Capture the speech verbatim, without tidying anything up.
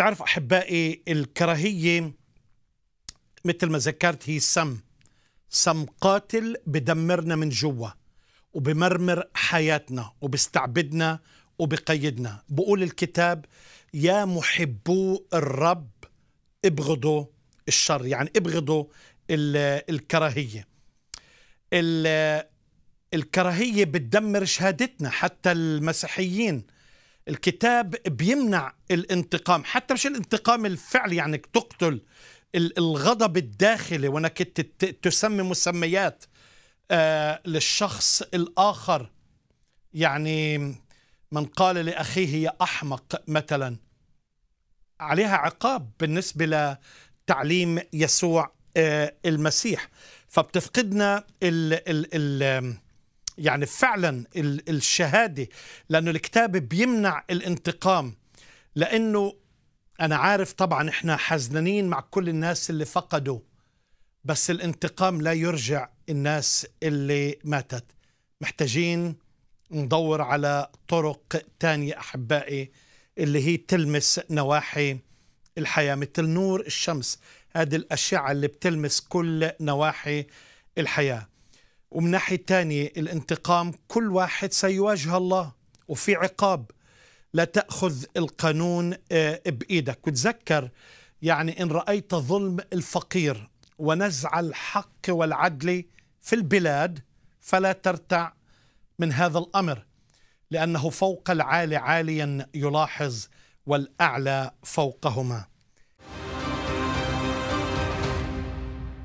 تعرف أحبائي الكراهية مثل ما ذكرت هي سم سم قاتل بدمرنا من جوا وبمرمر حياتنا وبستعبدنا وبقيدنا. بقول الكتاب يا محبو الرب ابغضوا الشر، يعني ابغضوا الكراهية. الكراهية بتدمر شهادتنا، حتى المسيحيين الكتاب بيمنع الانتقام، حتى مش الانتقام الفعلي يعني تقتل، الغضب الداخلي وانك تسمي مسميات آه للشخص الآخر. يعني من قال لأخيه يا أحمق مثلا عليها عقاب بالنسبة لتعليم يسوع آه المسيح. فبتفقدنا ال ال ال يعني فعلا ال الشهادة، لأنه الكتاب بيمنع الانتقام. لأنه أنا عارف طبعا إحنا حزنانين مع كل الناس اللي فقدوا، بس الانتقام لا يرجع الناس اللي ماتت. محتاجين ندور على طرق تانية أحبائي اللي هي تلمس نواحي الحياة مثل نور الشمس، هذه الأشعة اللي بتلمس كل نواحي الحياة. ومن ناحية تانية الانتقام كل واحد سيواجه الله وفي عقاب، لا تأخذ القانون بإيدك. وتذكر يعني إن رأيت ظلم الفقير ونزع الحق والعدل في البلاد فلا ترتع من هذا الأمر، لأنه فوق العالي عاليا يلاحظ والأعلى فوقهما.